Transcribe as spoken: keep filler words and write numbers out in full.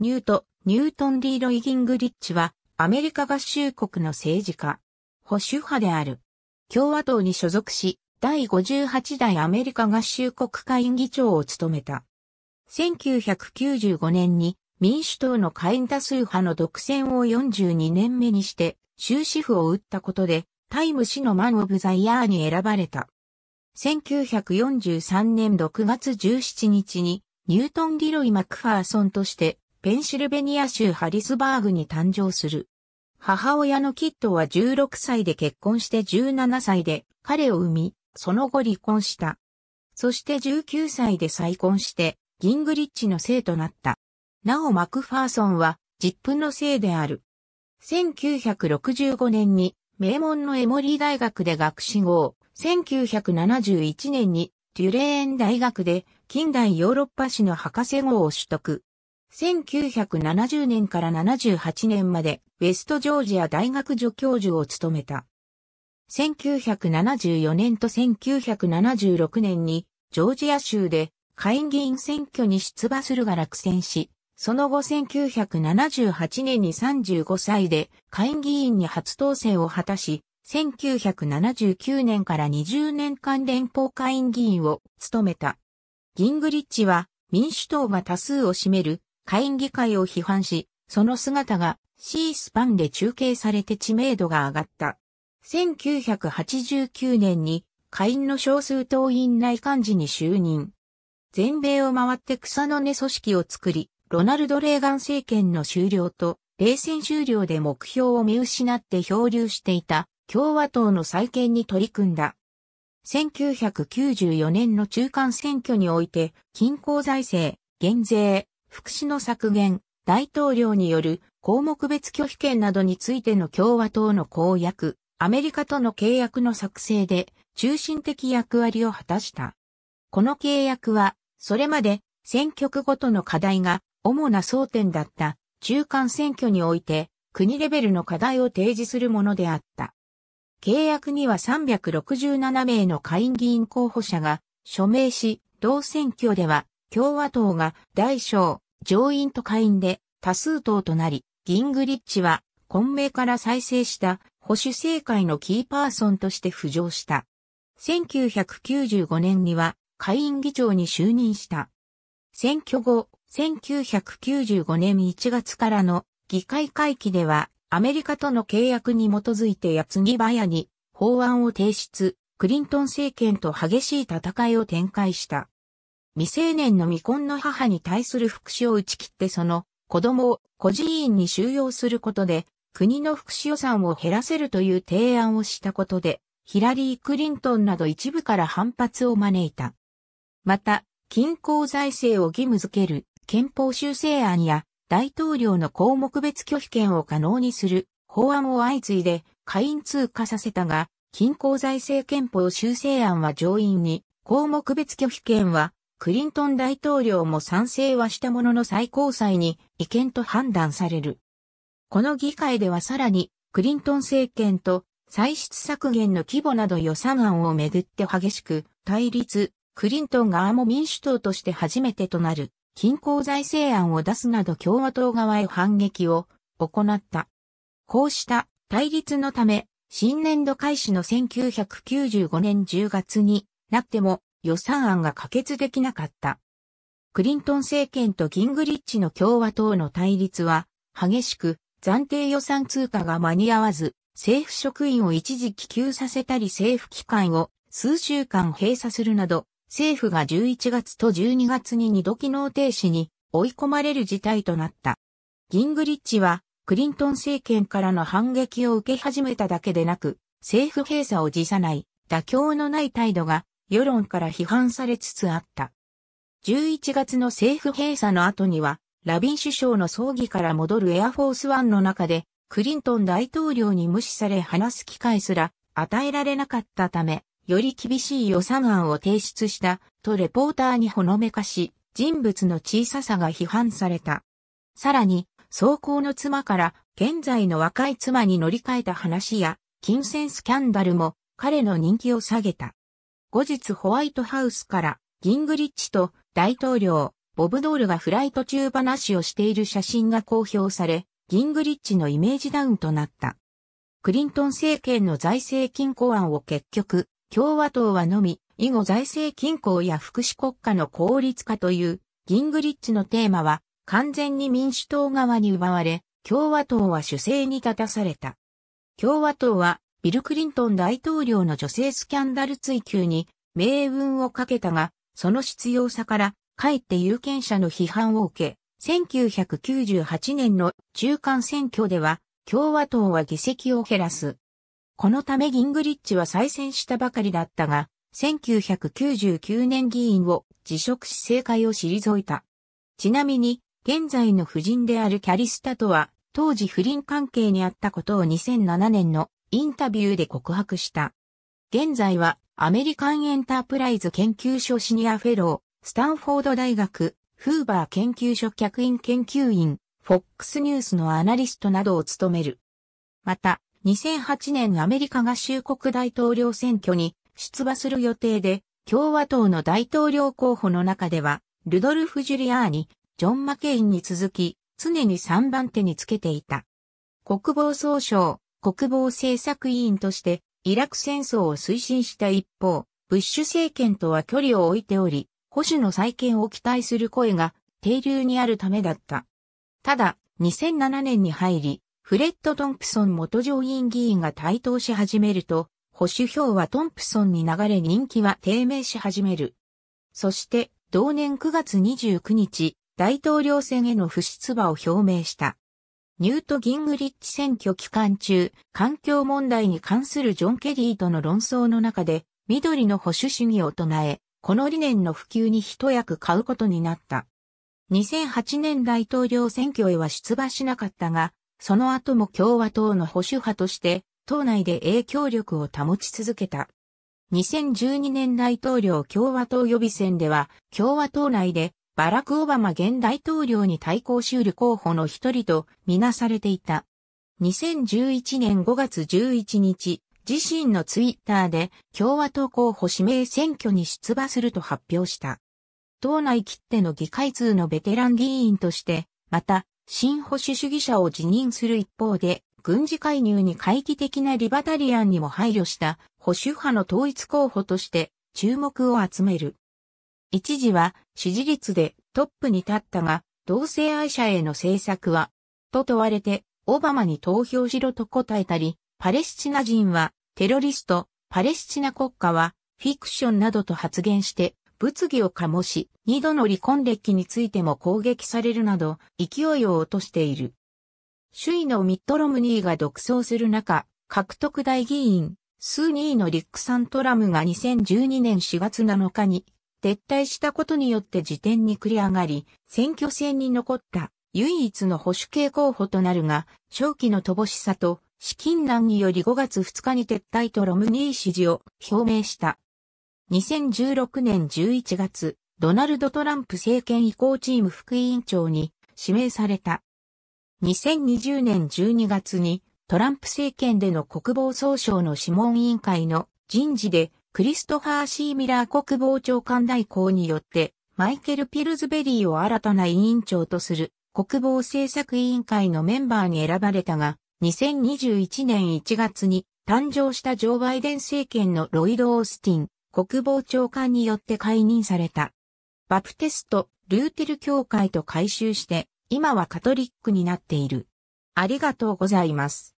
ニュート、ニュートン・ディーロイ・ギングリッチは、アメリカ合衆国の政治家、保守派である。共和党に所属し、第ごじゅうはち代アメリカ合衆国下院議長を務めた。せんきゅうひゃくきゅうじゅうごねんに民主党の下院多数派の独占をよんじゅうにねんめにして終止符を打ったことでタイム誌のマン・オブ・ザ・イヤーに選ばれた。せんきゅうひゃくよんじゅうさんねんろくがつじゅうしちにちにニュートン・ディロイ・マクファーソンとしてペンシルベニア州ハリスバーグに誕生する。母親のキッドはじゅうろくさいで結婚してじゅうななさいで彼を産み、その後離婚した。そしてじゅうきゅうさいで再婚して、ギングリッチの姓となった。なおマクファーソンは、実父の姓である。せんきゅうひゃくろくじゅうごねんに、名門のエモリー大学で学士号を、せんきゅうひゃくななじゅういちねんに、デュレーン大学で、近代ヨーロッパ史の博士号を取得。せんきゅうひゃくななじゅうねんからななじゅうはちねんまで、ウェストジョージア大学助教授を務めた。せんきゅうひゃくななじゅうよねんとせんきゅうひゃくななじゅうろくねんにジョージア州で下院議員選挙に出馬するが落選し、その後せんきゅうひゃくななじゅうはちねんにさんじゅうごさいで下院議員に初当選を果たし、せんきゅうひゃくななじゅうきゅうねんからにじゅうねんかん連邦下院議員を務めた。ギングリッチは民主党が多数を占める下院議会を批判し、その姿が シースパン で中継されて知名度が上がった。せんきゅうひゃくはちじゅうきゅうねんに下院の少数党員内幹事に就任。全米を回って草の根組織を作り、ロナルド・レーガン政権の終了と冷戦終了で目標を見失って漂流していた共和党の再建に取り組んだ。せんきゅうひゃくきゅうじゅうよねんの中間選挙において、均衡財政、減税、福祉の削減、大統領による項目別拒否権などについての共和党の公約、アメリカとの契約の作成で中心的役割を果たした。この契約は、それまで選挙区ごとの課題が主な争点だった中間選挙において国レベルの課題を提示するものであった。契約にはさんびゃくろくじゅうななめいの下院議員候補者が署名し、同選挙では共和党が大小、上院と下院で多数党となり、ギングリッチは混迷から再生した保守政界のキーパーソンとして浮上した。せんきゅうひゃくきゅうじゅうごねんには下院議長に就任した。選挙後、せんきゅうひゃくきゅうじゅうごねんいちがつからの議会会期ではアメリカとの契約に基づいて矢継ぎ早に法案を提出、クリントン政権と激しい戦いを展開した。未成年の未婚の母に対する福祉を打ち切ってその子供を孤児院に収容することで、国の福祉予算を減らせるという提案をしたことで、ヒラリー・クリントンなど一部から反発を招いた。また、均衡財政を義務付ける憲法修正案や大統領の項目別拒否権を可能にする法案を相次いで下院通過させたが、均衡財政憲法修正案は上院に、項目別拒否権はクリントン大統領も賛成はしたものの最高裁に違憲と判断される。この議会ではさらに、クリントン政権と歳出削減の規模など予算案をめぐって激しく対立、クリントン側も民主党として初めてとなる、均衡財政案を出すなど共和党側へ反撃を行った。こうした対立のため、新年度開始のせんきゅうひゃくきゅうじゅうごねんじゅうがつになっても予算案が可決できなかった。クリントン政権とギングリッチの共和党の対立は激しく、暫定予算通過が間に合わず、政府職員を一時帰給させたり政府機関を数週間閉鎖するなど、政府がじゅういちがつとじゅうにがつににど機能停止に追い込まれる事態となった。ギングリッチは、クリントン政権からの反撃を受け始めただけでなく、政府閉鎖を辞さない、妥協のない態度が世論から批判されつつあった。じゅういちがつの政府閉鎖の後には、ラビン首相の葬儀から戻るエアフォースワンの中で、クリントン大統領に無視され話す機会すら与えられなかったため、より厳しい予算案を提出したとレポーターにほのめかし、人物の小ささが批判された。さらに、草稿の妻から現在の若い妻に乗り換えた話や、金銭スキャンダルも彼の人気を下げた。後日ホワイトハウスからギングリッチと大統領、ボブ・ドールがフライト中話をしている写真が公表され、ギングリッチのイメージダウンとなった。クリントン政権の財政均衡案を結局、共和党はのみ、以後財政均衡や福祉国家の効率化という、ギングリッチのテーマは、完全に民主党側に奪われ、共和党は守勢に立たされた。共和党は、ビル・クリントン大統領の女性スキャンダル追及に、命運をかけたが、その必要さから、かえって有権者の批判を受け、せんきゅうひゃくきゅうじゅうはちねんの中間選挙では、共和党は議席を減らす。このためギングリッチは再選したばかりだったが、せんきゅうひゃくきゅうじゅうきゅうねん議員を辞職し政界を退いた。ちなみに、現在の夫人であるキャリスタとは、当時不倫関係にあったことをにせんななねんのインタビューで告白した。現在は、アメリカンエンタープライズ研究所シニアフェロー、スタンフォード大学、フーバー研究所客員研究員、フォックス ニュースのアナリストなどを務める。また、にせんはちねんアメリカ合衆国大統領選挙に出馬する予定で、共和党の大統領候補の中では、ルドルフ・ジュリアーニ、ジョン・マケインに続き、常にさんばんてにつけていた。国防総省、国防政策委員として、イラク戦争を推進した一方、ブッシュ政権とは距離を置いており、保守の再建を期待する声が、底流にあるためだった。ただ、にせんななねんに入り、フレッド・トンプソン元上院議員が台頭し始めると、保守票はトンプソンに流れ人気は低迷し始める。そして、同年くがつにじゅうくにち、大統領選への不出馬を表明した。ニュート・ギングリッチ選挙期間中、環境問題に関するジョン・ケリーとの論争の中で、緑の保守主義を唱え、この理念の普及に一役買うことになった。にせんはちねん大統領選挙へは出馬しなかったが、その後も共和党の保守派として、党内で影響力を保ち続けた。にせんじゅうにねん大統領共和党予備選では、共和党内でバラク・オバマ現大統領に対抗しうる候補の一人とみなされていた。にせんじゅういちねんごがつじゅういちにち、自身のツイッターで共和党候補指名選挙に出馬すると発表した。党内きっての議会通のベテラン議員として、また、新保守主義者を辞任する一方で、軍事介入に懐疑的なリバタリアンにも配慮した保守派の統一候補として注目を集める。一時は支持率でトップに立ったが、同性愛者への政策は、と問われて、オバマに投票しろと答えたり、パレスチナ人はテロリスト、パレスチナ国家はフィクションなどと発言して、物議を醸し、二度の離婚歴についても攻撃されるなど、勢いを落としている。首位のミット・ロムニーが独走する中、獲得大議員、数人のリック・サントラムがにせんじゅうにねんしがつなのかに、撤退したことによって次点に繰り上がり、選挙戦に残った唯一の保守系候補となるが、長期の乏しさと資金難によりごがつふつかに撤退とロムニー支持を表明した。にせんじゅうろくねんじゅういちがつ、ドナルド・トランプ政権移行チーム副委員長に指名された。にせんにじゅうねんじゅうにがつにトランプ政権での国防総省の諮問委員会の人事でクリストファー・シー・ミラー国防長官代行によってマイケル・ピルズベリーを新たな委員長とする国防政策委員会のメンバーに選ばれたが、にせんにじゅういちねんいちがつに誕生したジョー・バイデン政権のロイド・オースティン国防長官によって解任された。バプテスト・ルーテル教会と改宗して、今はカトリックになっている。ありがとうございます。